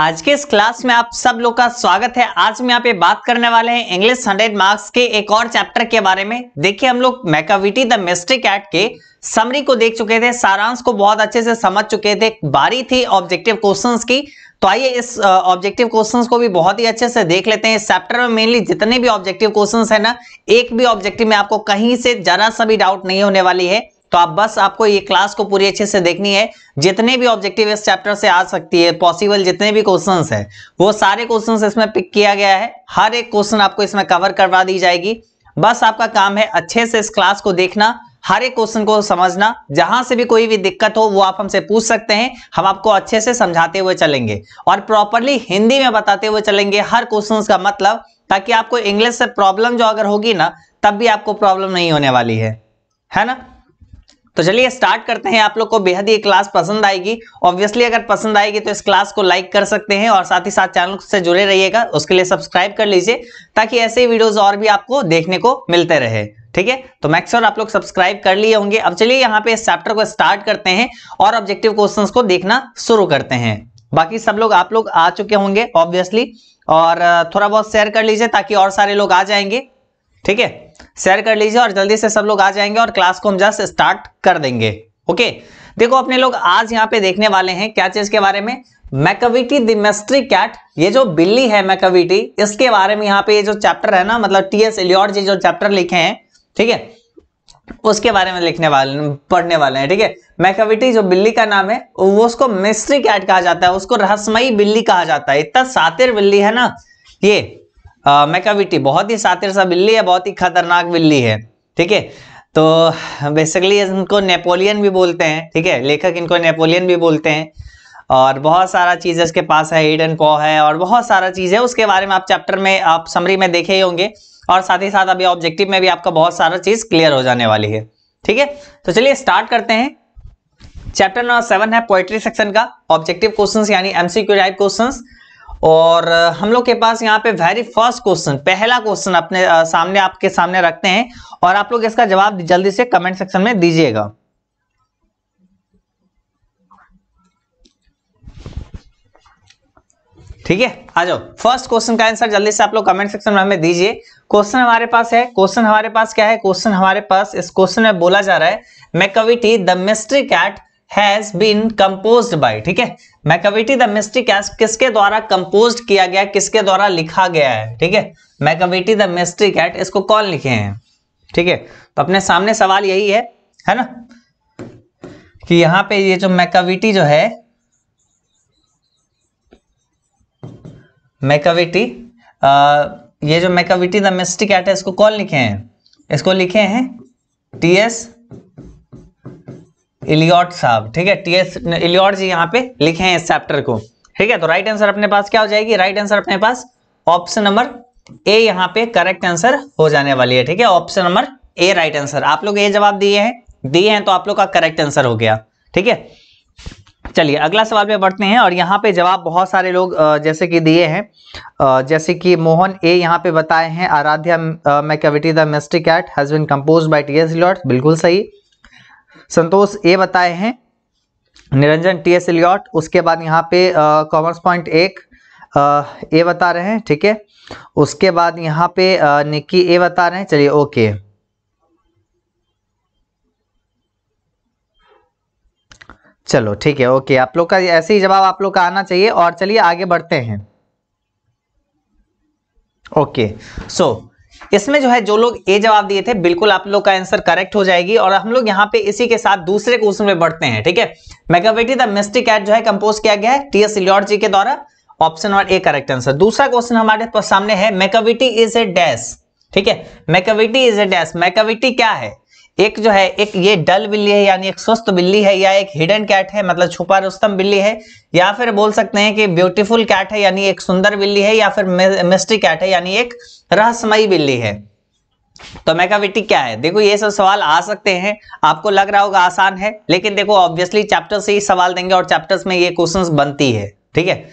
आज के इस क्लास में आप सब लोग का स्वागत है। आज में आप ये बात करने वाले हैं इंग्लिश 100 मार्क्स के एक और चैप्टर के बारे में। देखिए, हम लोग मैकाविटी द मिस्ट्री कैट के समरी को देख चुके थे, सारांश को बहुत अच्छे से समझ चुके थे। बारी थी ऑब्जेक्टिव क्वेश्चंस की, तो आइए इस ऑब्जेक्टिव क्वेश्चंस को भी बहुत ही अच्छे से देख लेते हैं। इस चैप्टर में मेनली जितने भी ऑब्जेक्टिव क्वेश्चंस है ना, एक भी ऑब्जेक्टिव में आपको कहीं से जरा सा भी डाउट नहीं होने वाली है। तो आप बस आपको ये क्लास को पूरी अच्छे से देखनी है। जितने भी ऑब्जेक्टिव इस चैप्टर से आ सकती है, पॉसिबल जितने भी क्वेश्चंस है वो सारे क्वेश्चंस इसमें पिक किया गया है। हर एक क्वेश्चन आपको इसमें कवर करवा दी जाएगी। बस आपका काम है अच्छे से इस क्लास को देखना, हर एक क्वेश्चन को समझना। जहां से भी कोई भी दिक्कत हो वो आप हमसे पूछ सकते हैं, हम आपको अच्छे से समझाते हुए चलेंगे और प्रॉपरली हिंदी में बताते हुए चलेंगे हर क्वेश्चन का मतलब, ताकि आपको इंग्लिश से प्रॉब्लम जो अगर होगी ना, तब भी आपको प्रॉब्लम नहीं होने वाली है ना। तो चलिए स्टार्ट करते हैं। आप लोग को बेहद ये क्लास पसंद आएगी। ऑब्वियसली अगर पसंद आएगी तो इस क्लास को लाइक कर सकते हैं और साथ ही साथ चैनल से जुड़े रहिएगा, उसके लिए सब्सक्राइब कर लीजिए ताकि ऐसे ही वीडियोस और भी आपको देखने को मिलते रहे। ठीक है, तो मेक श्योर आप लोग सब्सक्राइब कर लिए होंगे। अब चलिए यहाँ पे इस चैप्टर को स्टार्ट करते हैं और ऑब्जेक्टिव क्वेश्चन को देखना शुरू करते हैं। बाकी सब लोग आप लोग आ चुके होंगे ऑब्वियसली, और थोड़ा बहुत शेयर कर लीजिए ताकि और सारे लोग आ जाएंगे। ठीक है, शेयर कर लीजिए और जल्दी से सब लोग आ जाएंगे और क्लास को हम जस्ट स्टार्ट कर देंगे। ओके, देखो अपने लोग आज यहाँ पे देखने वाले हैं क्या चीज के बारे में, मैकाविटी द मिस्ट्री कैट। ये जो बिल्ली है मैकाविटी, इसके बारे में यहाँ पे ये जो चैप्टर है ना, मतलब टीएस एलियट जी जो चैप्टर लिखे हैं, ठीक है, उसके बारे में पढ़ने वाले हैं। ठीक है, मैकाविटी जो बिल्ली का नाम है वो, उसको मिस्ट्री कैट कहा जाता है, उसको रहस्यमयी बिल्ली कहा जाता है। इतना सातिर बिल्ली है ना ये मैकाविटी, बहुत ही सातिर सा बिल्ली है, बहुत ही खतरनाक बिल्ली है। ठीक है, तो बेसिकली इनको नेपोलियन भी बोलते हैं। ठीक है, लेखक इनको नेपोलियन भी बोलते हैं और बहुत सारा चीज़ इसके पास है, हिडन पॉ है और बहुत सारा चीज़ है। उसके बारे में आप चैप्टर में आप समरी में देखे ही होंगे और साथ ही साथ अभी ऑब्जेक्टिव में भी आपका बहुत सारा चीज़ क्लियर हो जाने वाली है। ठीक है, तो चलिए स्टार्ट करते हैं। चैप्टर नंबर 7 है पोएट्री सेक्शन का, ऑब्जेक्टिव क्वेश्चन यानी एमसीक्यू टाइप क्वेश्चन। और हम लोग के पास यहाँ पे वेरी फर्स्ट क्वेश्चन, पहला क्वेश्चन अपने सामने आपके सामने रखते हैं और आप लोग इसका जवाब जल्दी से कमेंट सेक्शन में दीजिएगा। ठीक है, आ जाओ। फर्स्ट क्वेश्चन का आंसर जल्दी से आप लोग कमेंट सेक्शन में हमें दीजिए। क्वेश्चन हमारे पास है, क्वेश्चन हमारे पास क्या है, क्वेश्चन हमारे पास इस क्वेश्चन में बोला जा रहा है Macavity the mystery cat has been composed by. ठीक है, मैकाविटी द मिस्ट्री कैट किसके द्वारा कंपोज्ड किया गया, किसके द्वारा लिखा गया है। ठीक है, मैकाविटी द मिस्ट्री कैट इसको कौन लिखे हैं। ठीक है, तो अपने सामने सवाल यही है ना, कि यहाँ पे ये जो मैकाविटी जो है, मैकाविटी ये जो मैकाविटी द मिस्ट्री कैट है इसको कौन लिखे हैं, इसको लिखे हैं टीएस एलियट साहब। ठीक है, टीएस एलियट जी यहाँ पे लिखे हैं इस चैप्टर को। ठीक है, तो राइट आंसर अपने पास क्या हो जाएगी, राइट आंसर अपने पास ऑप्शन नंबर ए यहाँ पे करेक्ट आंसर हो जाने वाली है। ठीक है, option number A right answer. आप लोग ये जवाब दिए हैं तो आप लोग का करेक्ट आंसर हो गया। ठीक है, चलिए अगला सवाल पे बढ़ते हैं। और यहाँ पे जवाब बहुत सारे लोग जैसे कि दिए हैं, जैसे कि मोहन ए यहाँ पे बताए हैं Aaradhya Macavity the mystery cat has been composed by T S Eliot, बिल्कुल सही। संतोष ए बताए हैं, निरंजन टीएस एलियट। उसके बाद यहाँ पे कॉमर्स पॉइंट एक ए बता रहे हैं। ठीक है, उसके बाद यहाँ पे निक्की ए बता रहे हैं। चलिए ओके, चलो ठीक है, ओके। आप लोग का ऐसे ही जवाब आप लोग का आना चाहिए। और चलिए आगे बढ़ते हैं। ओके, सो इसमें जो है जो लोग ए जवाब दिए थे बिल्कुल आप लोग का आंसर करेक्ट हो जाएगी। और हम लोग यहाँ पे इसी के साथ दूसरे क्वेश्चन में बढ़ते हैं। ठीक है, मैकाविटी द मिस्ट्री कैट जो है कंपोज किया गया है टीएस एलियट जी के द्वारा, option number A correct answer. दूसरा क्वेश्चन हमारे सामने है मैकाविटी इज ए डैश। ठीक है, Macavity is a dash. Macavity क्या है, एक जो है एक ये डल बिल्ली है यानी एक सुस्त बिल्ली है, या एक हिडन कैट है मतलब छुपा रुस्तम बिल्ली है, या फिर बोल सकते हैं कि ब्यूटीफुल कैट है यानी एक सुंदर बिल्ली है, या फिर मिस्ट्री कैट है यानी एक रहस्यमयी बिल्ली है। तो मैकाविटी क्या है, देखो ये सब सवाल आ सकते हैं। आपको लग रहा होगा आसान है, लेकिन देखो ऑब्वियसली चैप्टर से ही सवाल देंगे और चैप्टर्स में ये क्वेश्चन बनती है। ठीक है,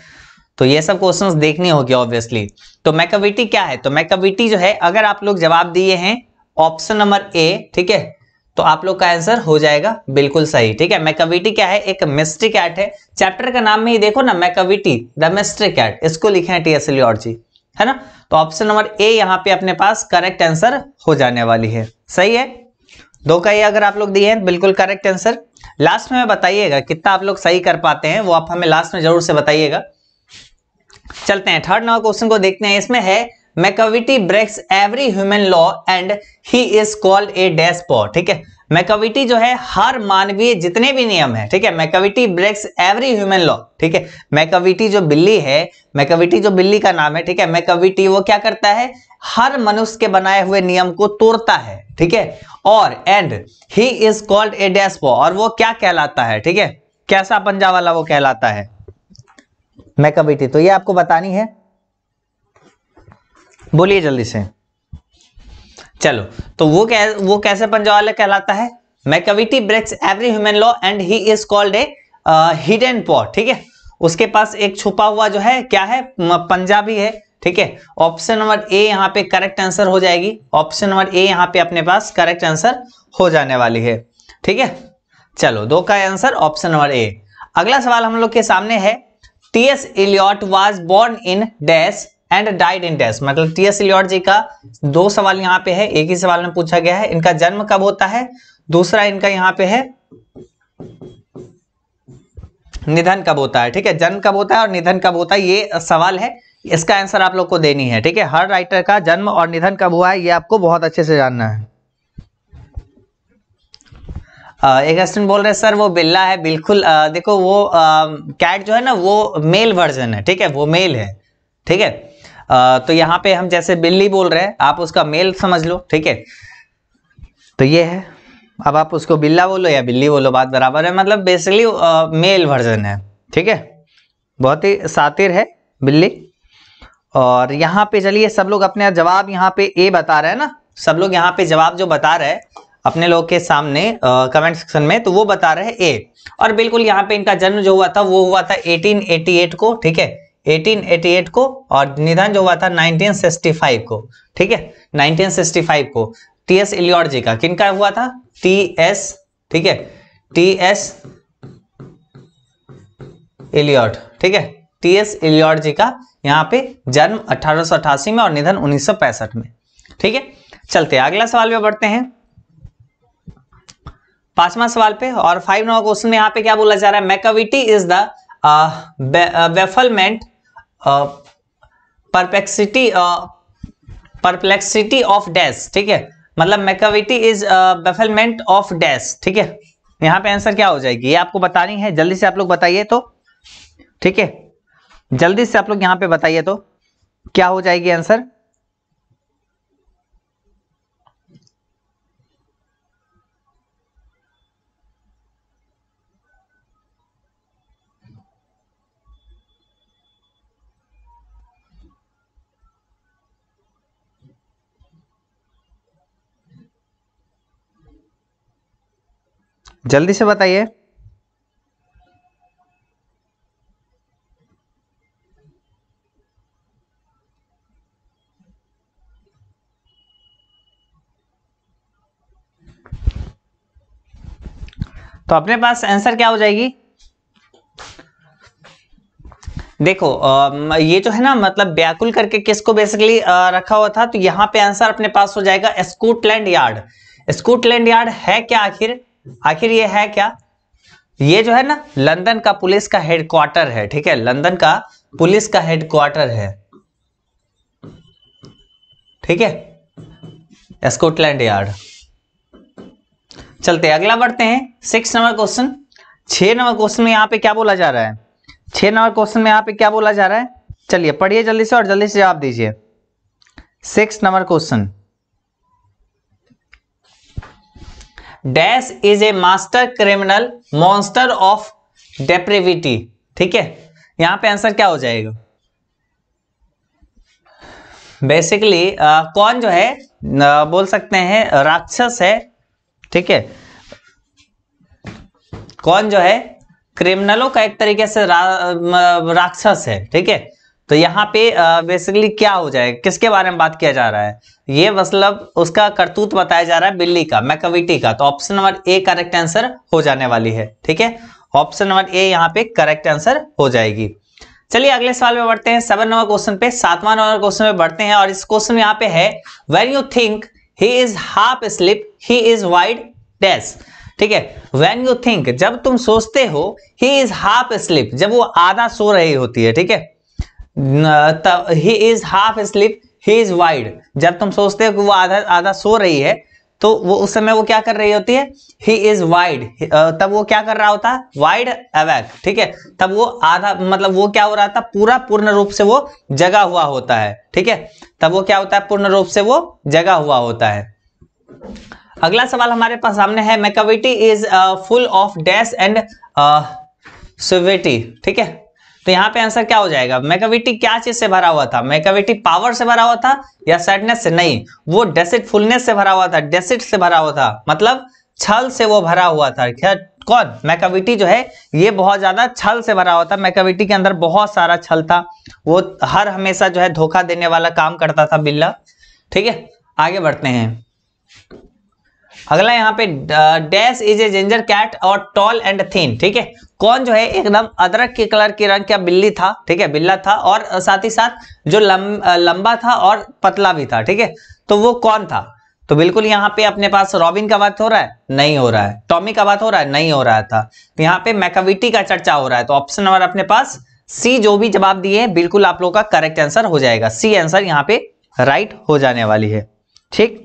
तो ये सब क्वेश्चंस देखने होगी ऑब्वियसली। तो मैकाविटी क्या है, तो मैकाविटी जो है अगर आप लोग जवाब दिए हैं ऑप्शन नंबर ए, ठीक है, तो आप लोग का आंसर हो जाएगा बिल्कुल सही। ठीक है, मैकाविटी क्या है, एक मिस्ट्री कैट है। चैप्टर का नाम में ही देखो ना, मैकाविटी द मिस्ट्री कैट, इसको लिखे हैं टीएस लियोड जी, है ना। तो ऑप्शन नंबर ए यहाँ पे अपने पास करेक्ट आंसर हो जाने वाली है। सही है, दो का ये अगर आप लोग दिए हैं बिल्कुल करेक्ट आंसर। लास्ट में बताइएगा कितना आप लोग सही कर पाते हैं, वो आप हमें लास्ट में जरूर से बताइएगा। चलते हैं थर्ड नंबर क्वेश्चन को देखते हैं। इसमें है Macavity breaks every human law and he is called a dashpot. ठीक है, मैकाविटी जो है हर मानवीय जितने भी नियम है, ठीक है, Macavity breaks every human law. ठीक है, मैकाविटी जो बिल्ली है, मैकाविटी जो बिल्ली का नाम है, ठीक है, मैकाविटी वो क्या करता है, हर मनुष्य के बनाए हुए नियम को तोड़ता है। ठीक है, और and he is called a dashpot, और वो क्या कहलाता है, ठीक है, कैसा पंजा वाला वो कहलाता है मैकाविटी। तो ये आपको बतानी है, बोलिए जल्दी से। चलो, तो वो कैसे पंजा वाला कहलाता है, Macavity breaks every human law and he is called a hidden pot. ठीक है, उसके पास एक छुपा हुआ जो है क्या है, पंजा भी है। ठीक है, ऑप्शन नंबर ए यहाँ पे करेक्ट आंसर हो जाएगी। ऑप्शन नंबर ए यहाँ पे अपने पास करेक्ट आंसर हो जाने वाली है। ठीक है, चलो, दो का आंसर ऑप्शन नंबर ए। अगला सवाल हम लोग के सामने है, T S Eliot was born in dash and died in dash. मतलब टीएस इलियट जी का दो सवाल यहाँ पे है, एक ही सवाल में पूछा गया है, इनका जन्म कब होता है, दूसरा इनका यहाँ पे है निधन कब होता है। ठीक है, जन्म कब होता है और निधन कब होता है, ये सवाल है, इसका आंसर आप लोग को देनी है। ठीक है, हर राइटर का जन्म और निधन कब हुआ है ये आपको बहुत अच्छे से जानना है। एक स्टूडेंट बोल रहे हैं सर वो बिल्ला है, बिल्कुल देखो वो कैट जो है ना वो मेल वर्जन है। ठीक है, वो मेल है। ठीक है, तो यहाँ पे हम जैसे बिल्ली बोल रहे हैं, आप उसका मेल समझ लो। ठीक है, तो ये है, अब आप उसको बिल्ला बोलो या बिल्ली बोलो, बात बराबर है, मतलब बेसिकली मेल वर्जन है। ठीक है, बहुत ही सातिर है बिल्ली। और यहाँ पे चलिए सब लोग अपने जवाब यहाँ पे ए बता रहे हैं ना, सब लोग यहाँ पे जवाब जो बता रहे हैं अपने लोग के सामने कमेंट सेक्शन में, तो वो बता रहे हैं ए। और बिल्कुल यहाँ पे इनका जन्म जो हुआ था वो हुआ था 1888 को। ठीक है, 1888 को, और निधन जो हुआ था 1965 को। ठीक है, 1965 को टीएस इलियट जी का, किनका हुआ था, टीएस, ठीक है, टीएस इलियट। ठीक है, टीएस इलियट जी का यहाँ पे जन्म 1888 में और निधन 1965 में। ठीक है, चलते अगला सवाल में बढ़ते हैं, पांचवा सवाल पे। और 5 नंबर क्वेश्चन में यहाँ पे क्या बोला जा रहा है, Macavity is the bafflement perplexity of dash. ठीक है, मतलब Macavity is bafflement of dash. ठीक है, यहाँ पे आंसर क्या हो जाएगी ये आपको बतानी है, जल्दी से आप लोग बताइए तो। ठीक है, जल्दी से आप लोग यहाँ पे बताइए तो क्या हो जाएगी आंसर। जल्दी से बताइए, तो अपने पास आंसर क्या हो जाएगी। देखो ये जो है ना मतलब व्याकुल करके किसको बेसिकली रखा हुआ था, तो यहाँ पे आंसर अपने पास हो जाएगा स्कॉटलैंड यार्ड। स्कॉटलैंड यार्ड है क्या, आखिर ये है क्या, ये जो है ना लंदन का पुलिस का हेडक्वार्टर है। ठीक है, लंदन का पुलिस का हेडक्वार्टर है। ठीक है, स्कॉटलैंड यार्ड। चलते अगला बढ़ते हैं, 6 नंबर क्वेश्चन। 6 नंबर क्वेश्चन में यहाँ पे क्या बोला जा रहा है, 6 नंबर क्वेश्चन में यहाँ पे क्या बोला जा रहा है, चलिए पढ़िए जल्दी से और जल्दी से जवाब दीजिए। 6 नंबर question, dash is a master criminal monster of depravity. ठीक है, यहाँ पे आंसर क्या हो जाएगा, बेसिकली कौन जो है बोल सकते हैं राक्षस है। ठीक है, कौन जो है क्रिमिनलों का एक तरीके से राक्षस है। ठीक है, तो यहाँ पे बेसिकली क्या हो जाएगा, किसके बारे में बात किया जा रहा है, ये मतलब उसका करतूत बताया जा रहा है बिल्ली का, मैकाविटी का। तो option number A correct answer हो जाने वाली है। ठीक है, ऑप्शन नंबर ए यहाँ पे करेक्ट आंसर हो जाएगी। चलिए अगले सवाल पे बढ़ते हैं, 7 नंबर क्वेश्चन पे, 7वां नंबर क्वेश्चन पे बढ़ते हैं। और इस क्वेश्चन में यहाँ पे है when you think he is half slip he is wide dash. ठीक है, वेन यू थिंक, जब तुम सोचते हो, ही इज हाफ स्लिप, जब वो आधा सो रही होती है। ठीक है, तब he is half slip he is wide, जब तुम सोचते हो कि वो आधा सो रही है, तो वो उस समय वो क्या कर रही होती है, ही इज वाइड, तब वो क्या कर रहा होता है, वाइड अवेक। ठीक है, तब वो आधा, मतलब वो क्या हो रहा था, पूरा पूर्ण रूप से वो जगा हुआ होता है। ठीक है, तब वो क्या होता है, पूर्ण रूप से वो जगा हुआ होता है। अगला सवाल हमारे पास सामने है, Macavity is full of dash and suavity. ठीक है, तो यहाँ पे आंसर क्या हो जाएगा, मैकाविटी क्या चीज से भरा हुआ था, मैकाविटी पावर से भरा हुआ था या सैडनेस से, नहीं, वो डेसिट फुलनेस से भरा हुआ था, डेसिट से भरा हुआ था, मतलब छल से वो भरा हुआ था। क्या कौन, मैकाविटी जो है ये बहुत ज्यादा छल से भरा हुआ था, मैकाविटी के अंदर बहुत सारा छल था, वो हर हमेशा जो है धोखा देने वाला काम करता था बिल्ला। ठीक है, आगे बढ़ते हैं। अगला यहाँ पे dash is a ginger cat और टॉल एंड थिन। ठीक है, कौन जो है एकदम अदरक के कलर के रंग का बिल्ली था। ठीक है, बिल्ला था, और साथ ही साथ जो लंबा था और पतला भी था। ठीक है, तो वो कौन था, तो बिल्कुल यहाँ पे अपने पास रॉबिन का बात हो रहा है, नहीं हो रहा है, टॉमी का बात हो रहा है, नहीं हो रहा था, तो यहाँ पे मैकाविटी का चर्चा हो रहा है। तो ऑप्शन नंबर अपने पास सी, जो भी जवाब दिए बिल्कुल आप लोग का करेक्ट आंसर हो जाएगा, सी आंसर यहाँ पे राइट हो जाने वाली है। ठीक,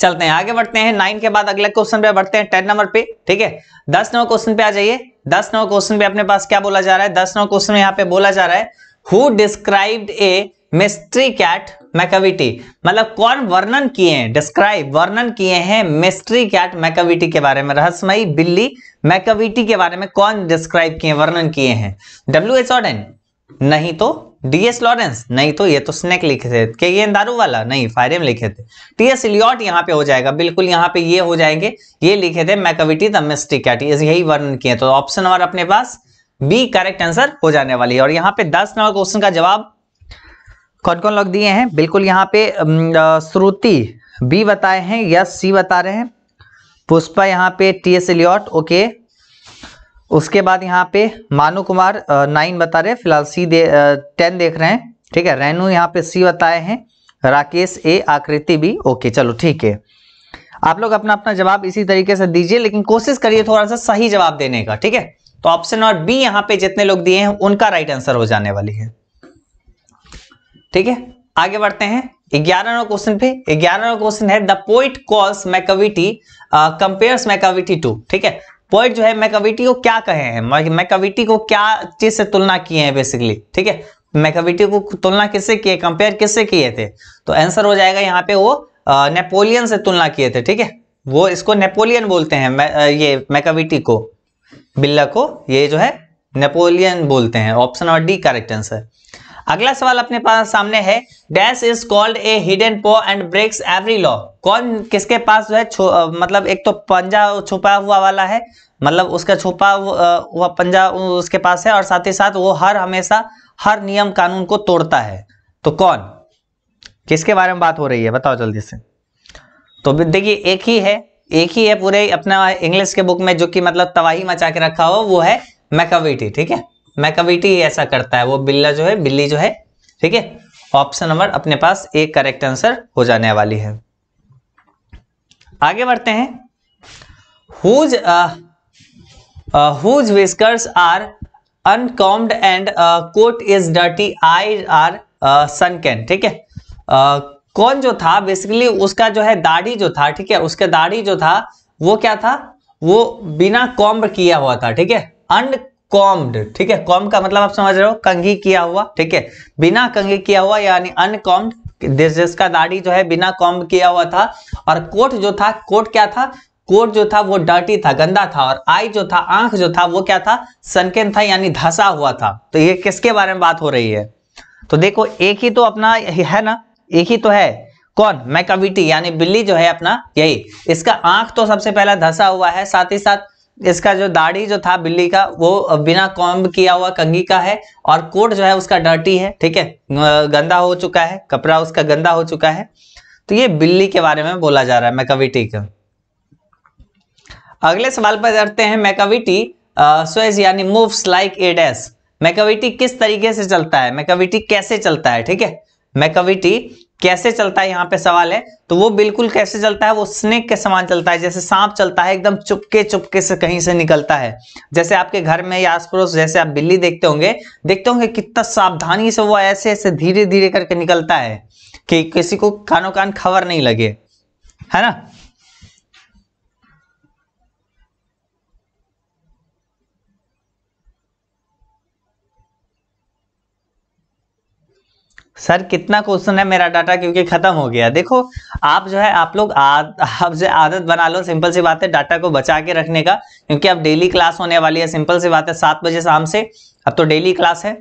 चलते हैं आगे बढ़ते हैं। 9 के बाद अगले क्वेश्चन पे बढ़ते हैं, 10 नंबर पे। ठीक है, 10 नंबर क्वेश्चन पे आ जाइए। 10 नंबर क्वेश्चन पे अपने पास क्या बोला जा रहा है, 10 नंबर क्वेश्चन में यहाँ पे बोला जा रहा है who described a mystery cat Macavity, मतलब कौन वर्णन किए हैं, डिस्क्राइब वर्णन किए हैं मिस्ट्री कैट मैकाविटी के बारे में, रहस्यमयी बिल्ली मैकाविटी के बारे में कौन डिस्क्राइब किए, वर्णन किए हैं, W.H. ऑर्डेन नहीं तो डीएस लॉरेंस, नहीं तो ये तो स्नेक लिखे थे, के ये दारू वाला नहीं, फायरियम लिखे थे, टीएस इलियट यहाँ पे हो जाएगा, बिल्कुल यहाँ पे ये हो जाएंगे, ये लिखे थे मैकाविटी द मिस्ट्री कैट, यही वर्णन किए। तो ऑप्शन नंबर अपने पास बी करेक्ट आंसर हो जाने वाली है। और यहाँ पे 10 नंबर क्वेश्चन का जवाब कौन कौन लोग दिए हैं, बिल्कुल यहाँ पे श्रुति बी बताए हैं, यस सी बता रहे हैं, पुष्पा यहाँ पे टीएस इलियट ओके, उसके बाद यहाँ पे मानू कुमार 9 बता रहे, फिलहाल सी 10 देख रहे हैं। ठीक है, रेनू यहाँ पे सी बताए हैं, राकेश ए, आकृति बी ओके। चलो ठीक है, आप लोग अपना अपना जवाब इसी तरीके से दीजिए, लेकिन कोशिश करिए थोड़ा सा सही जवाब देने का। ठीक है, तो ऑप्शन नंबर बी यहाँ पे जितने लोग दिए हैं उनका राइट आंसर हो जाने वाली है। ठीक है, आगे बढ़ते हैं 11 नंबर क्वेश्चन पे। 11 नंबर क्वेश्चन है the poet calls Macavity compares Macavity to. ठीक है, पोएट जो है मैकाविटी को क्या कहे हैं, मैकाविटी को क्या चीज से तुलना किए हैं बेसिकली। ठीक है, मैकाविटी को तुलना किससे किए, कंपेयर किससे किए थे, तो आंसर हो जाएगा यहाँ पे वो नेपोलियन से तुलना किए थे। ठीक है, वो इसको नेपोलियन बोलते हैं, ये मैकाविटी को, बिल्ला को ये जो है नेपोलियन बोलते हैं। Option number D correct answer. अगला सवाल अपने पास सामने है dash is called a hidden paw and breaks every law. कौन, किसके पास जो है मतलब एक तो पंजा छुपा हुआ वाला है, मतलब उसका छुपा हुआ पंजा उसके पास है, और साथ ही साथ वो हर हमेशा हर नियम कानून को तोड़ता है, तो कौन, किसके बारे में बात हो रही है, बताओ जल्दी से। तो देखिए एक ही है पूरे अपना इंग्लिश के बुक में जो कि मतलब तबाही मचा के रखा हो, वो है मैकाविटी। ठीक है, मैकाविटी ऐसा करता है, वो बिल्ली जो है। ठीक है, ऑप्शन नंबर अपने पास एक करेक्ट आंसर हो जाने वाली है। आगे बढ़ते हैं, whose whiskers are uncombed and coat is dirty eyes are sunken. ठीक है, कौन जो था बेसिकली, उसका जो है दाढ़ी जो था, ठीक है, उसका दाढ़ी जो था वो क्या था, वो बिना कॉम्ब किया हुआ था। ठीक है, अनकॉम्ड, ठीक है, कॉम्ब का मतलब आप समझ रहे हो कंघी किया हुआ। ठीक है, बिना कंघी किया हुआ यानी अनकॉम्ड, जिसका दाढ़ी जो है बिना कॉम्ब किया हुआ था। और कोट जो था, कोट क्या था, कोट जो था वो डर्टी था, गंदा था। और आई जो था, आंख जो था, वो क्या था, सनकेन था यानी धंसा हुआ था। तो ये किसके बारे में बात हो रही है, तो देखो एक ही तो अपना है ना, एक ही तो है, कौन, मैकाविटी यानी बिल्ली जो है अपना, यही, इसका आंख तो सबसे पहला धंसा हुआ है, साथ ही साथ इसका जो दाढ़ी जो था बिल्ली का वो बिना कॉम्ब किया हुआ कंघी का है, और कोट जो है उसका डर्टी है, ठीक है, गंदा हो चुका है, कपड़ा उसका गंदा हो चुका है। तो ये बिल्ली के बारे में बोला जा रहा है, मैकाविटी का। अगले सवाल पर चलते हैं, मैकाविटी स्वेज यानी moves like a dash. Macavity किस तरीके से चलता है, मैकाविटी कैसे चलता है, ठीक है, मैकाविटी कैसे चलता है यहाँ पे सवाल है। तो वो बिल्कुल कैसे चलता है, वो स्नेक के समान चलता है, जैसे सांप चलता है, एकदम चुपके चुपके से कहीं से निकलता है। जैसे आपके घर में या आस पड़ोस जैसे आप बिल्ली देखते होंगे कितना सावधानी से वो ऐसे ऐसे धीरे धीरे करके निकलता है कि किसी को कानो कान खबर नहीं लगे, है ना। सर कितना क्वेश्चन है, मेरा डाटा क्योंकि खत्म हो गया। देखो आप जो है आप लोग आदत बना लो, सिंपल सी बात है, डाटा को बचा के रखने का, क्योंकि अब डेली क्लास होने वाली है, सिंपल सी बात है। 7 बजे शाम से अब तो डेली क्लास है,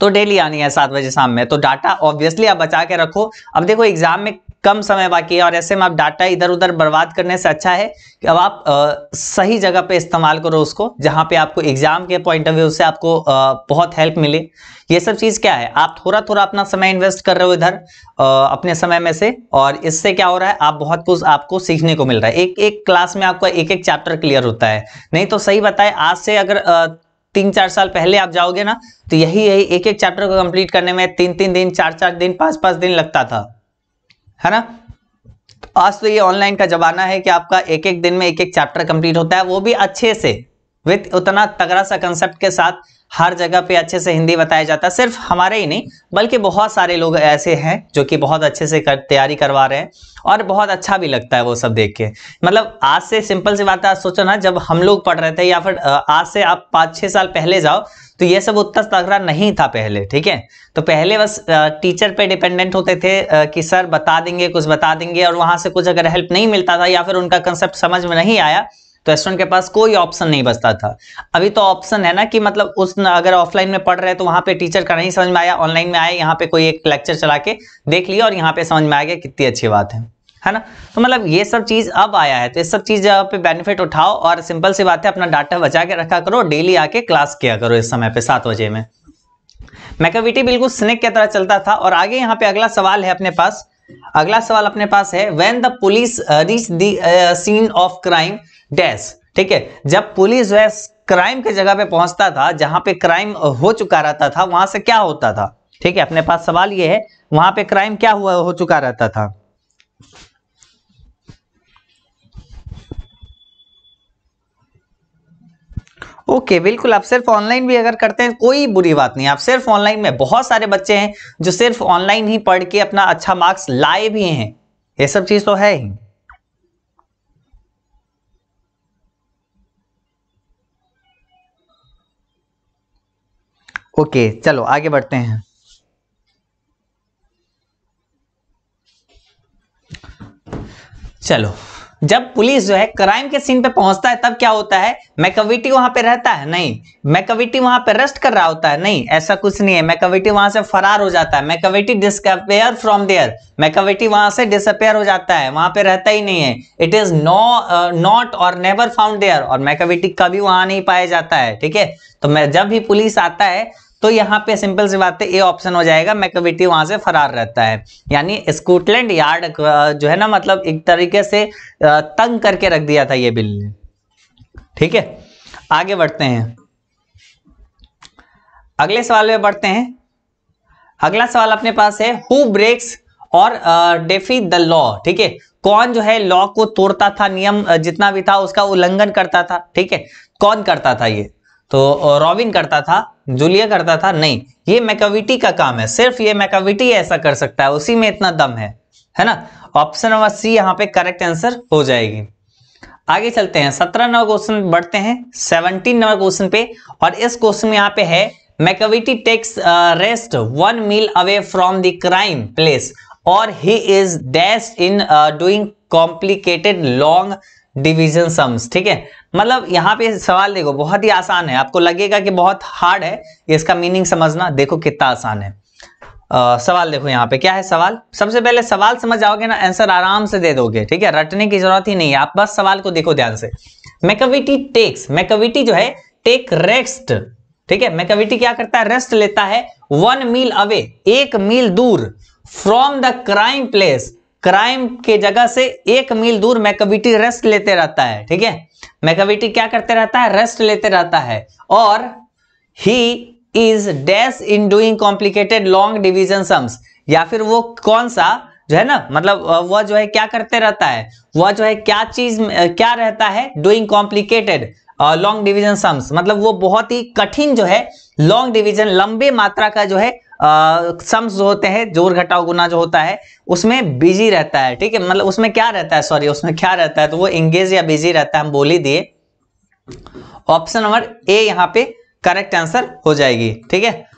तो डेली आनी है 7 बजे शाम में, तो डाटा ऑब्वियसली आप बचा के रखो। अब देखो एग्जाम में कम समय बाकी है और ऐसे में आप डाटा इधर उधर बर्बाद करने से अच्छा है कि अब आप सही जगह पे इस्तेमाल करो उसको, जहाँ पे आपको एग्जाम के पॉइंट ऑफ व्यू से आपको बहुत हेल्प मिले। ये सब चीज़ क्या है, आप थोड़ा थोड़ा अपना समय इन्वेस्ट कर रहे हो इधर अपने समय में से, और इससे क्या हो रहा है, आप बहुत कुछ आपको सीखने को मिल रहा है। एक क्लास में आपका एक चैप्टर क्लियर होता है। नहीं तो सही बताए, आज से अगर 3-4 साल पहले आप जाओगे ना, तो यही एक चैप्टर को कंप्लीट करने में 3-3 दिन, 4-4 दिन, 5-5 दिन लगता था, है ना। आज तो ये ऑनलाइन का जमाना है कि आपका 1-1 दिन में 1-1 चैप्टर कंप्लीट होता है, वो भी अच्छे से विद उतना तगड़ा सा कंसेप्ट के साथ। हर जगह पे अच्छे से हिंदी बताया जाता है, सिर्फ हमारे ही नहीं बल्कि बहुत सारे लोग ऐसे हैं जो कि बहुत अच्छे से तैयारी करवा रहे हैं, और बहुत अच्छा भी लगता है वो सब देख के। मतलब आज से सिंपल सी बात है, सोचो ना जब हम लोग पढ़ रहे थे, या फिर आज से आप 5-6 साल पहले जाओ तो ये सब उतना तगड़ा नहीं था पहले, ठीक है। तो पहले बस टीचर पे डिपेंडेंट होते थे कि सर बता देंगे, और वहाँ से कुछ अगर हेल्प नहीं मिलता था या फिर उनका कंसेप्ट समझ में नहीं आया तो स्टूडेंट के पास कोई ऑप्शन नहीं बचता था। अभी तो ऑप्शन है ना कि मतलब अगर ऑफलाइन में पढ़ रहे हैं तो वहाँ पे टीचर का नहीं समझ में आया, ऑनलाइन में आया, यहाँ पे कोई एक लेक्चर चला के देख लिया और यहाँ पे समझ में आ गया, कितनी अच्छी बात है ना। तो मतलब ये सब चीज़ अब आया है, तो इस सब चीज़ पे बेनिफिट उठाओ, और सिंपल सी बात है अपना डाटा बचा के रखा करो, डेली आके क्लास किया करो इस समय पे 7 बजे में। मैकाविटी बिल्कुल स्नेक की तरह चलता था। और आगे यहाँ पे अगला सवाल है अपने पास, है when the police reach the scene of crime dash, ठीक है। जब पुलिस जो है क्राइम के जगह पे पहुंचता था, जहां पे क्राइम हो चुका रहता था, वहां से क्या होता था, ठीक है। अपने पास सवाल ये है, वहां पे क्राइम क्या हुआ हो चुका रहता था। ओके, बिल्कुल आप सिर्फ ऑनलाइन भी अगर करते हैं कोई बुरी बात नहीं, आप सिर्फ ऑनलाइन में, बहुत सारे बच्चे हैं जो सिर्फ ऑनलाइन ही पढ़ के अपना अच्छा मार्क्स लाए भी हैं, ये सब चीज तो है ही। ओके चलो आगे बढ़ते हैं। चलो, जब पुलिस जो है क्राइम के सीन पे पहुंचता है तब क्या होता है, मैकाविटी वहां पे रहता है? नहीं। मैकाविटी वहां पे रेस्ट कर रहा होता है? नहीं, ऐसा कुछ नहीं है। मैकाविटी वहां से फरार हो जाता है, Macavity disappear from there, Macavity वहां से डिसअपेयर हो जाता है, वहां पे रहता ही नहीं है। इट इज नॉट और नेवर फाउंड देयर, और मैकाविटी कभी वहां नहीं पाया जाता है, ठीक है। तो जब भी पुलिस आता है तो यहाँ पे सिंपल सी बात है ए ऑप्शन हो जाएगा, मैकाविटी वहां से फरार रहता है। यानी स्कॉटलैंड यार्ड जो है ना, मतलब एक तरीके से तंग करके रख दिया था ये बिल ने, ठीक है। आगे बढ़ते हैं, अगले सवाल में बढ़ते हैं। अगला सवाल अपने पास है हु ब्रेक्स और डेफी द लॉ, ठीक है। कौन जो है लॉ को तोड़ता था, नियम जितना भी था उसका उल्लंघन करता था, ठीक है। कौन करता था ये, तो रॉबिन करता था, जूलिया करता था? नहीं, ये मैकाविटी का काम है, सिर्फ ये मैकाविटी ऐसा कर सकता है, उसी में इतना दम है ना। ऑप्शन नंबर सी यहाँ पे करेक्ट आंसर हो जाएगी। आगे चलते हैं, 17 नंबर क्वेश्चन बढ़ते हैं, 17 नंबर क्वेश्चन पे। और इस क्वेश्चन में यहाँ पे है Macavity takes rest 1 mile away from the crime place और he is dash in doing complicated long division sums, ठीक है। मतलब यहाँ पे सवाल देखो बहुत ही आसान है, आपको लगेगा कि बहुत हार्ड है, इसका मीनिंग समझना। देखो कितना आसान है, सवाल देखो यहाँ पे क्या है सवाल। सबसे पहले सवाल समझ जाओगे ना, आंसर आराम से दे दोगे, ठीक है, रटने की जरूरत ही नहीं है। आप बस सवाल को देखो ध्यान से। मैकविटी टेक्स, मैकविटी जो है टेक रेस्ट, ठीक है, मैकविटी क्या करता है, रेस्ट लेता है। 1 मील अवे, एक मील दूर, from the crime place, crime के जगह से 1 मील दूर मैकविटी रेस्ट लेते रहता है, ठीक है, मैकविटी क्या करते रहता है, रेस्ट लेते रहता है। और he is dash in doing complicated long division sums, या फिर वो कौन सा जो है ना, मतलब वह जो है क्या करते रहता है, वह जो है क्या चीज क्या रहता है, doing complicated long division sums, मतलब वो बहुत ही कठिन जो है लॉन्ग डिवीजन, लंबे मात्रा का जो है सम्स जो होते हैं, जोड़ घटाव गुना जो होता है, उसमें बिजी रहता है, ठीक है, मतलब उसमें क्या रहता है, सॉरी उसमें क्या रहता है, तो वो एंगेज या बिजी रहता है, हम बोल ही दिए। ऑप्शन नंबर ए यहाँ पे करेक्ट आंसर हो जाएगी, ठीक है।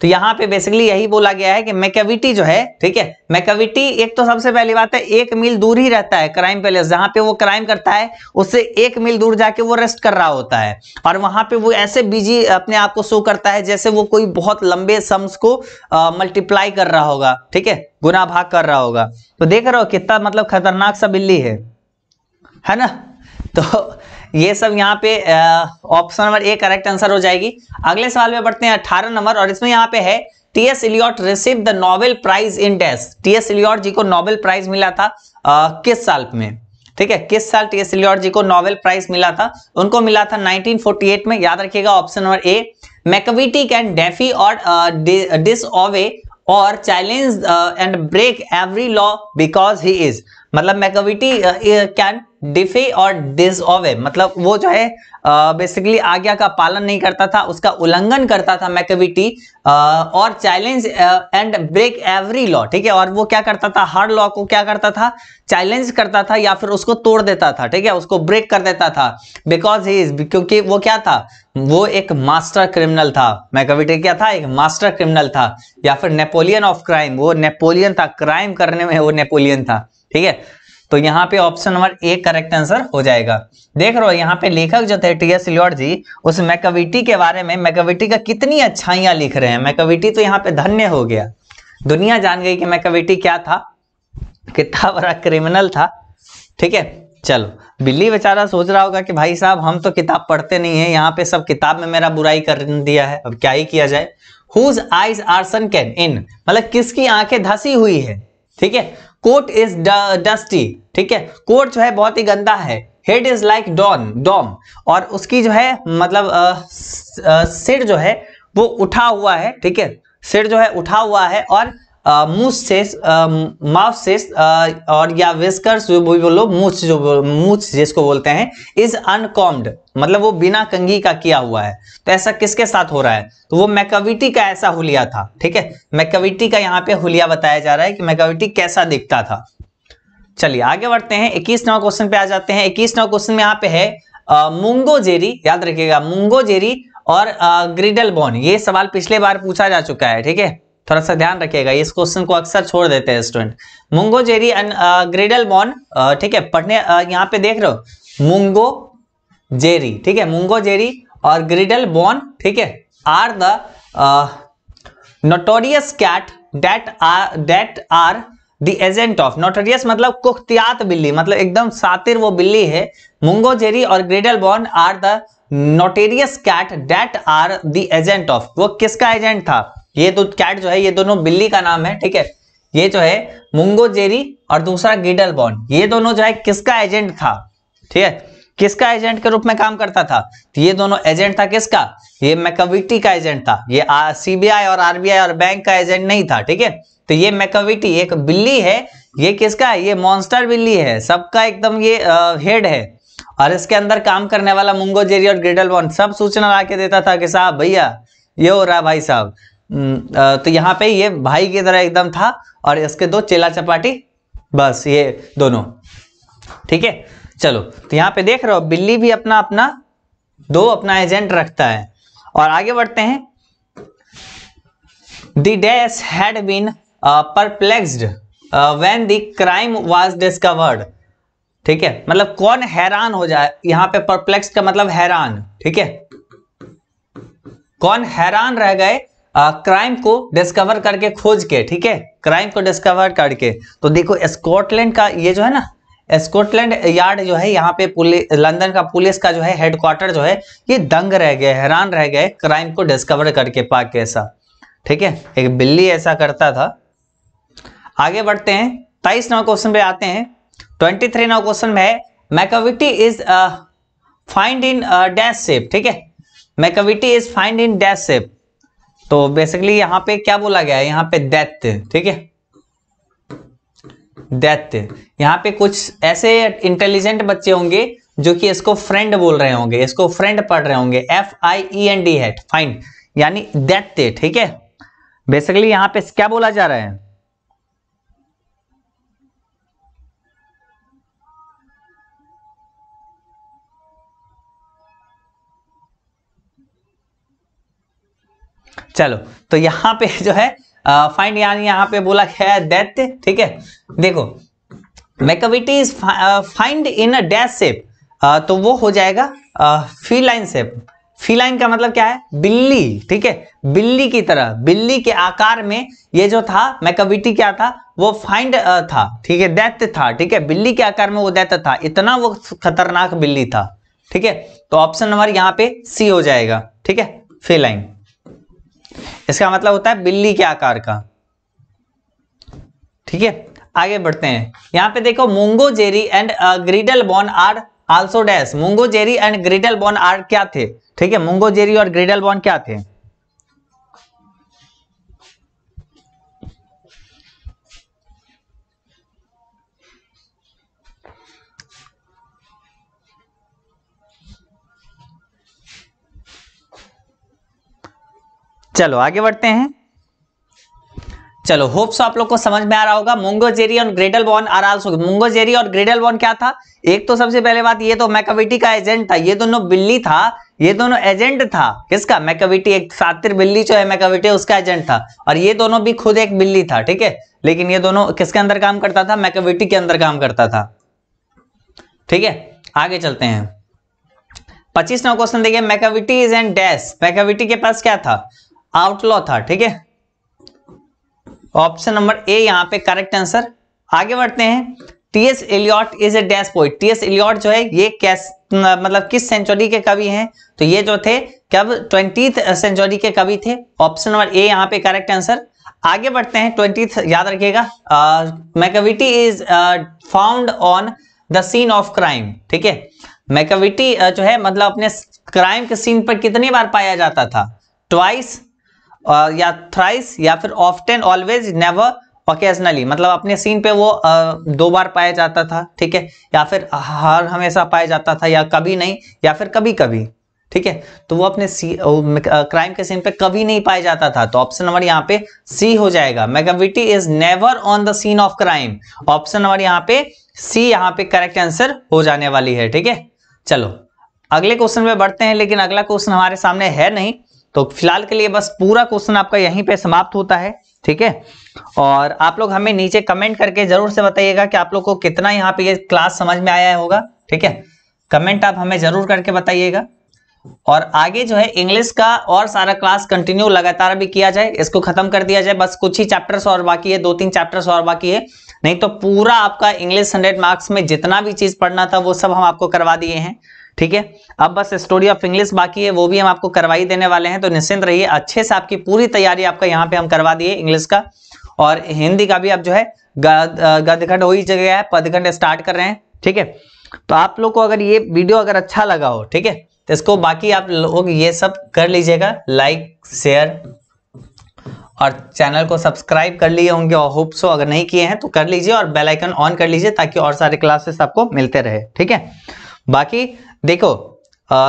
तो यहाँ पे बेसिकली यही बोला गया है कि मैकविटी जो है, ठीक है, मैकविटी एक तो सबसे पहली बात है 1 मील दूर ही रहता है क्राइम पैलेस, जहां पे वो क्राइम करता है उससे 1 मील दूर जाके वो रेस्ट कर रहा होता है, और वहां पे वो ऐसे बिजी अपने आप को शो करता है जैसे वो कोई बहुत लंबे सम्स को मल्टीप्लाई कर रहा होगा, ठीक है, गुना भाग कर रहा होगा। तो देख रहे हो कितना मतलब खतरनाक सा बिल्ली है ना। तो ये सब यहाँ पे option number A correct answer हो जाएगी। अगले सवाल में बढ़ते हैं 18 नंबर, और इसमें यहाँ पे है T S Eliot receive the Nobel prize in dash. T S Eliot ji को नोबेल प्राइज मिला था किस साल में, ठीक है, किस साल टीएस इलियट जी को नोबेल प्राइज मिला था, उनको मिला था 1948 में, याद रखिएगा। Option number A Macavity can defy और डिसओबे और challenge and break every law because he is, मतलब मैकविटी कैन डिफे और डिसओबे, मतलब वो जो है बेसिकली आज्ञा का पालन नहीं करता था, उसका उल्लंघन करता था मैकविटी, और challenge and break every law, ठीक है, और वो क्या करता था, हर लॉ को क्या करता था, चैलेंज करता था या फिर उसको तोड़ देता था, ठीक है, उसको ब्रेक कर देता था, बिकॉज ही इज, क्योंकि वो क्या था, वो एक मास्टर क्रिमिनल था, मैकविटी क्या था, एक मास्टर क्रिमिनल था, या फिर नेपोलियन ऑफ क्राइम, वो नेपोलियन था, क्राइम करने में वो नेपोलियन था, ठीक है। तो यहाँ पे option number A correct answer हो जाएगा। देख रहे हो यहाँ पे लेखक जो थे टीएस इलियट जी, उस मैकविटी के बारे में, मैकविटी का कितनी अच्छाइयां लिख रहे हैं, मैकविटी तो यहाँ पे धन्य हो गया, दुनिया जान गई कि मैकविटी क्या था, कितना बड़ा क्रिमिनल था, ठीक है। चलो बिल्ली बेचारा सोच रहा होगा कि भाई साहब हम तो किताब पढ़ते नहीं है, यहाँ पे सब किताब में मेरा बुराई कर दिया है, अब क्या ही किया जाए। Whose eyes are sunken in, मतलब किसकी आंखें धसी हुई है, ठीक है। कोट इज डस्टी, ठीक है, कोट जो है बहुत ही गंदा है। Head is like don, dome, और उसकी जो है मतलब सिर जो है वो उठा हुआ है, ठीक है, सिर जो है उठा हुआ है। और मूछ से, माउथ से, और या विस्कर्स जो बोलो, मूछ जो, मूछ जिसको बोलते हैं, इज अनकॉम्ड, मतलब वो बिना कंघी का किया हुआ है। तो ऐसा किसके साथ हो रहा है, तो वो मैकविटी का ऐसा हुलिया था, ठीक है, मैकविटी का यहाँ पे हुलिया बताया जा रहा है कि मैकविटी कैसा दिखता था। चलिए आगे बढ़ते हैं 21 नंबर क्वेश्चन पे आ जाते हैं। 21 नंबर क्वेश्चन में यहाँ पे है मूंगो जेरी, याद रखिएगा, मूंगो जेरी और ग्रिडल बोन, ये सवाल पिछले बार पूछा जा चुका है, ठीक है, थोड़ा सा ध्यान रखिएगा, इस क्वेश्चन को अक्सर छोड़ देते हैं student. Mungojerrie and Griddlebone, ठीक है, पढ़ने यहाँ पे देख रहे हो, मूंगो जेरी, ठीक है, मूंगो जेरी और ग्रिडल बोन, ठीक है, are the notorious cat that are the agent of, notorious मतलब कुख्यात बिल्ली, मतलब एकदम सातिर वो बिल्ली है। मूंगो जेरी और Griddlebone are the notorious cat that are the agent of, वो किसका एजेंट था, ये तो कैट जो है, ये दोनों बिल्ली का नाम है, ठीक है, ये जो है मूंगो जेरी और दूसरा ग्रिडल बोन, ये दोनों जो है किसका एजेंट था, ठीक है, किसका एजेंट के रूप में काम करता था, तो ये दोनों एजेंट था किसका, ये मैकविटी का एजेंट था, ये सीबीआई और आरबीआई और बैंक का एजेंट नहीं था, ठीक है। तो ये मैकविटी एक बिल्ली है, ये किसका है, ये मॉन्स्टर बिल्ली है, सबका एकदम ये हेड है, और इसके अंदर काम करने वाला मूंगो जेरी और ग्रिडल बोन सब सूचना ला के देता था कि साहब भैया ये हो रहा है भाई साहब, तो यहाँ पे ये भाई की तरह एकदम था, और इसके दो चेला चपाटी, बस ये दोनों, ठीक है। चलो तो यहाँ पे देख रहे हो बिल्ली भी अपना अपना दो अपना एजेंट रखता है। और आगे बढ़ते हैं, the dash had been perplexed when the crime was discovered, ठीक है, मतलब कौन हैरान हो जाए, यहाँ पे परप्लेक्स्ड का मतलब हैरान, ठीक है, कौन हैरान रह गए क्राइम को डिस्कवर करके, खोज के, ठीक है, क्राइम को डिस्कवर करके। तो देखो स्कॉटलैंड का ये जो है ना, स्कॉटलैंड यार्ड जो है यहाँ पे पुलिस, लंदन का पुलिस का जो है हेडक्वार्टर जो है, ये दंग रह गए, हैरान रह गए क्राइम को डिस्कवर करके पा के ऐसा, ठीक है, एक बिल्ली ऐसा करता था। आगे बढ़ते हैं 23 नंबर क्वेश्चन पे आते हैं। 23 नंबर क्वेश्चन में है Macavity is find in dash shape, ठीक है, Macavity is find in dash shape. तो बेसिकली यहाँ पे क्या बोला गया है, यहाँ पे दैत्य, ठीक है, दैत्य। यहाँ पे कुछ ऐसे इंटेलिजेंट बच्चे होंगे जो कि इसको फ्रेंड बोल रहे होंगे, इसको फ्रेंड पढ़ रहे होंगे, FIEND है, फाइंड यानी दैत्य, ठीक है। बेसिकली यहाँ पे क्या बोला जा रहा है, चलो, तो यहाँ पे जो है फाइंड यानी यहाँ पे बोला गया है दैत्य, ठीक है। देखो Macavity is find in a dash shape, तो वो हो जाएगा फीलाइन शेप। फीलाइन का मतलब क्या है, बिल्ली, ठीक है, बिल्ली की तरह, बिल्ली के आकार में ये जो था मैकाविटी क्या था, वो फाइंड था, ठीक है, दैत्य था, ठीक है, बिल्ली के आकार में वो दैत्य था, इतना वो खतरनाक बिल्ली था, ठीक है। तो ऑप्शन नंबर यहाँ पे सी हो जाएगा, ठीक है, फीलाइन, इसका मतलब होता है बिल्ली के आकार का, ठीक है। आगे बढ़ते हैं, यहाँ पे देखो मूंगो Jerry and Griddlebone are also dash. Mungojerrie and Griddlebone are क्या थे, ठीक है, मूंगो जेरी और ग्रिडल बॉन क्या थे, चलो आगे बढ़ते हैं। चलो होप्स आप लोग को समझ में आ रहा होगा। मूंगो जेरी और ग्रिडल बॉन आर आल्सो, मूंगो जेरी और ग्रिडल बॉन क्या था, एक तो सबसे पहले बात ये तो मैकाविटी का एजेंट था, ये दोनों बिल्ली था, ये दोनों एजेंट था किसका, मैकाविटी, एक सातिर बिल्ली जो है मैकाविटी उसका एजेंट था, और ये दोनों भी खुद एक बिल्ली था, ठीक है, लेकिन ये दोनों किसके अंदर काम करता था, मैकाविटी के अंदर काम करता था, ठीक है। आगे चलते हैं 25 नंबर क्वेश्चन देखिए। Macavity is and dash, Macavity के पास क्या था, आउटलॉ था, ठीक है, ऑप्शन नंबर ए यहाँ पे करेक्ट आंसर। आगे बढ़ते हैं, T S Eliot is a dash poet. T S Eliot जो है ये मतलब किस सेंचुरी के कवि हैं, तो ये जो थे कब, 20th सेंचुरी के कवि थे, ऑप्शन नंबर ए यहाँ पे करेक्ट आंसर। आगे बढ़ते हैं 20th, याद रखिएगा, Macavity is found on the scene of crime, ठीक है, मैकाविटी जो है मतलब अपने क्राइम के सीन पर कितनी बार पाया जाता था, ट्वाइस या थ्राइस या फिर ऑफ्टेन, ऑलवेज, नेवर, ओकेजनली, मतलब अपने सीन पे वो दो बार पाया जाता था, ठीक है, या फिर हर हमेशा पाया जाता था, या कभी नहीं, या फिर कभी कभी, ठीक है। तो वो अपने क्राइम के सीन पे कभी नहीं पाया जाता था, तो ऑप्शन नंबर यहाँ पे सी हो जाएगा, Macavity is never on the scene of crime, option number यहाँ पे सी यहाँ पे करेक्ट आंसर हो जाने वाली है, ठीक है। चलो अगले क्वेश्चन पे बढ़ते हैं, लेकिन अगला क्वेश्चन हमारे सामने है नहीं, तो फिलहाल के लिए बस पूरा क्वेश्चन आपका यहीं पे समाप्त होता है, ठीक है। और आप लोग हमें नीचे कमेंट करके जरूर से बताइएगा कि आप लोग को कितना यहाँ पे ये क्लास समझ में आया होगा, ठीक है, कमेंट आप हमें जरूर करके बताइएगा। और आगे जो है इंग्लिश का और सारा क्लास कंटिन्यू लगातार भी किया जाए, इसको खत्म कर दिया जाए, बस कुछ ही चैप्टर्स और बाकी है, 2-3 चैप्टर्स और बाकी है, नहीं तो पूरा आपका इंग्लिश 100 मार्क्स में जितना भी चीज पढ़ना था वो सब हम आपको करवा दिए हैं, ठीक है। अब बस स्टोरी ऑफ इंग्लिश बाकी है, वो भी हम आपको करवाई देने वाले हैं, तो निश्चिंत रहिए, अच्छे से आपकी पूरी तैयारी आपका यहाँ पे हम करवा दिए इंग्लिश का, और हिंदी का भी अब जो है गद्यखंड हो ही गया है, पदखंड स्टार्ट कर रहे हैं, ठीक है। तो आप लोग को अगर ये वीडियो अगर अच्छा लगा हो, ठीक है, तो इसको बाकी आप लोग ये सब कर लीजिएगा, लाइक, शेयर और चैनल को सब्सक्राइब कर लिए होंगे, और होप सो अगर नहीं किए हैं तो कर लीजिए, और बेल आइकन ऑन कर लीजिए ताकि और सारे क्लासेस आपको मिलते रहे, ठीक है। बाकी देखो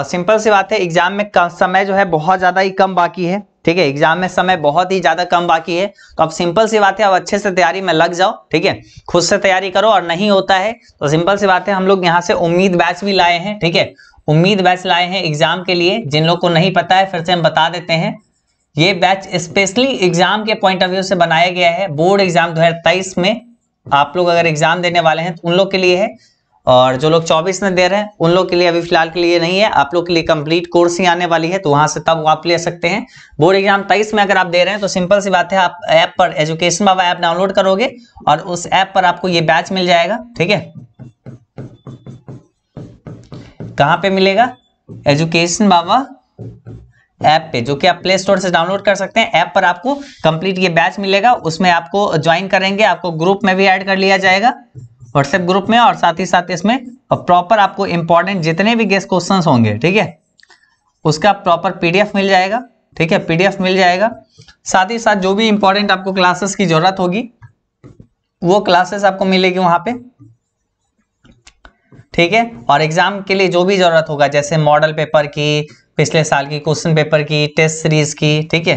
सिंपल सी बात है, एग्जाम में समय जो है बहुत ज़्यादा ही कम बाकी है, ठीक है, एग्जाम में समय बहुत ही ज़्यादा कम बाकी है, तो अब सिंपल सी बात है, अब अच्छे से तैयारी में लग जाओ, ठीक है, खुद से तैयारी करो, और नहीं होता है तो सिंपल सी बात है, हम लोग यहाँ से उम्मीद बैच भी लाए हैं, ठीक है, उम्मीद बैच लाए हैं एग्जाम के लिए, जिन लोग को नहीं पता है फिर से हम बता देते हैं, ये बैच स्पेशली एग्जाम के पॉइंट ऑफ व्यू से बनाया गया है, बोर्ड एग्जाम 2023 में आप लोग अगर एग्जाम देने वाले हैं तो उन लोग के लिए है, और जो लोग 24 में दे रहे हैं उन लोग के लिए अभी फिलहाल के लिए नहीं है, आप लोग के लिए कंप्लीट कोर्स ही आने वाली है, तो वहां से तब आप ले सकते हैं। बोर्ड एग्जाम 23 में अगर आप दे रहे हैं तो सिंपल सी बात है, आप ऐप पर एजुकेशन बाबा ऐप डाउनलोड करोगे और उस ऐप पर आपको ये बैच मिल जाएगा। ठीक है, कहाँ पे मिलेगा? एजुकेशन बाबा ऐप पे, जो कि आप प्ले स्टोर से डाउनलोड कर सकते हैं। ऐप पर आपको कंप्लीट ये बैच मिलेगा, उसमें आपको ज्वाइन करेंगे, आपको ग्रुप में भी ऐड कर लिया जाएगा, व्हाट्सएप ग्रुप में, और साथ ही साथ इसमें प्रॉपर आपको इंपॉर्टेंट जितने भी गेस्ट क्वेश्चंस होंगे, ठीक है, उसका प्रॉपर पीडीएफ मिल जाएगा। ठीक है, पीडीएफ मिल जाएगा, साथ ही साथ जो भी इंपॉर्टेंट आपको क्लासेस की जरूरत होगी वो क्लासेस आपको मिलेगी वहां पे। ठीक है, और एग्जाम के लिए जो भी जरूरत होगा, जैसे मॉडल पेपर की, पिछले साल की क्वेश्चन पेपर की, टेस्ट सीरीज की, ठीक है,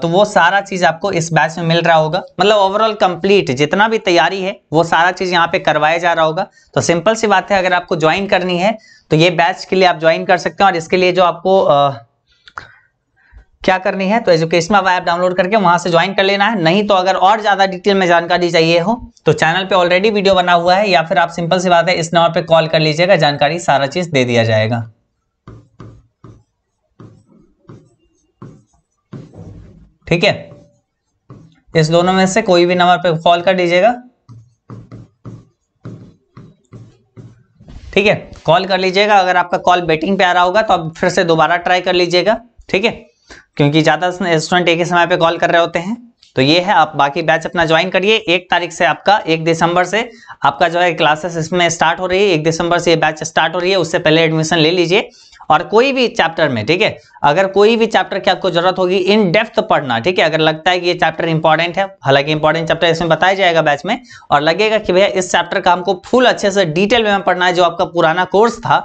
तो वो सारा चीज आपको इस बैच में मिल रहा होगा। मतलब ओवरऑल कंप्लीट जितना भी तैयारी है वो सारा चीज यहाँ पे करवाया जा रहा होगा। तो सिंपल सी बात है, अगर आपको ज्वाइन करनी है तो ये बैच के लिए आप ज्वाइन कर सकते हैं। और इसके लिए जो आपको क्या करनी है, तो एजुकेशन बाबा ऐप डाउनलोड करके वहां से ज्वाइन कर लेना है। नहीं तो अगर और ज्यादा डिटेल में जानकारी चाहिए हो तो चैनल पे ऑलरेडी वीडियो बना हुआ है, या फिर आप सिंपल सी बात है इस नंबर पे कॉल कर लीजिएगा, जानकारी सारा चीज दे दिया जाएगा। ठीक है, इस दोनों में से कोई भी नंबर पे कॉल कर लीजिएगा। ठीक है, कॉल कर लीजिएगा। अगर आपका कॉल बेटिंग पे आ रहा होगा तो आप फिर से दोबारा ट्राई कर लीजिएगा। ठीक है, क्योंकि ज्यादा स्टूडेंट एक ही समय पे कॉल कर रहे होते हैं। तो ये है, आप बाकी बैच अपना ज्वाइन करिए। 1 तारीख से आपका, 1 दिसंबर से आपका जो है क्लासेस इसमें स्टार्ट हो रही है। 1 दिसंबर से ये बैच स्टार्ट हो रही है, उससे पहले एडमिशन ले लीजिए। और कोई भी चैप्टर में, ठीक है, अगर कोई भी चैप्टर की आपको जरूरत होगी इन डेप्थ पढ़ना, ठीक है, अगर लगता है कि ये चैप्टर इंपॉर्टेंट है, हालांकि इंपॉर्टेंट चैप्टर इसमें बताया जाएगा बैच में, और लगेगा कि भैया इस चैप्टर का हमको फुल अच्छे से डिटेल में पढ़ना है, जो आपका पुराना कोर्स था,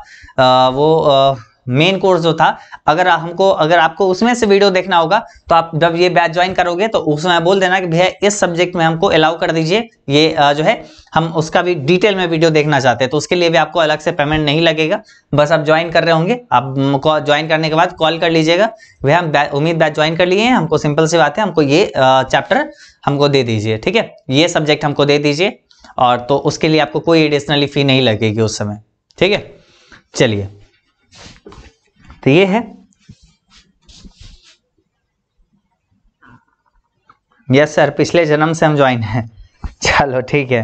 वो मेन कोर्स जो था, अगर आपको उसमें से वीडियो देखना होगा तो आप जब ये बैच ज्वाइन करोगे तो उसमें बोल देना कि भैया इस सब्जेक्ट में हमको अलाउ कर दीजिए, ये जो है हम उसका भी डिटेल में वीडियो देखना चाहते हैं। तो उसके लिए भी आपको अलग से पेमेंट नहीं लगेगा, बस आप ज्वाइन कर रहे होंगे। आप ज्वाइन करने के बाद कॉल कर लीजिएगा, भैया हम उम्मीद बैच ज्वाइन कर लिए हैं, हमको सिंपल सी बात है, हमको ये चैप्टर हमको दे दीजिए, ठीक है, ये सब्जेक्ट हमको दे दीजिए। और तो उसके लिए आपको कोई एडिशनली फी नहीं लगेगी उस समय। ठीक है, चलिए, तो ये है। यस सर, पिछले जन्म से हम ज्वाइन हैं। चलो ठीक है,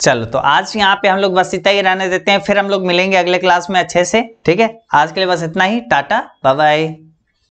चलो तो आज यहाँ पे हम लोग बस इतना ही रहने देते हैं, फिर हम लोग मिलेंगे अगले क्लास में अच्छे से। ठीक है, आज के लिए बस इतना ही, टाटा बाय बाय।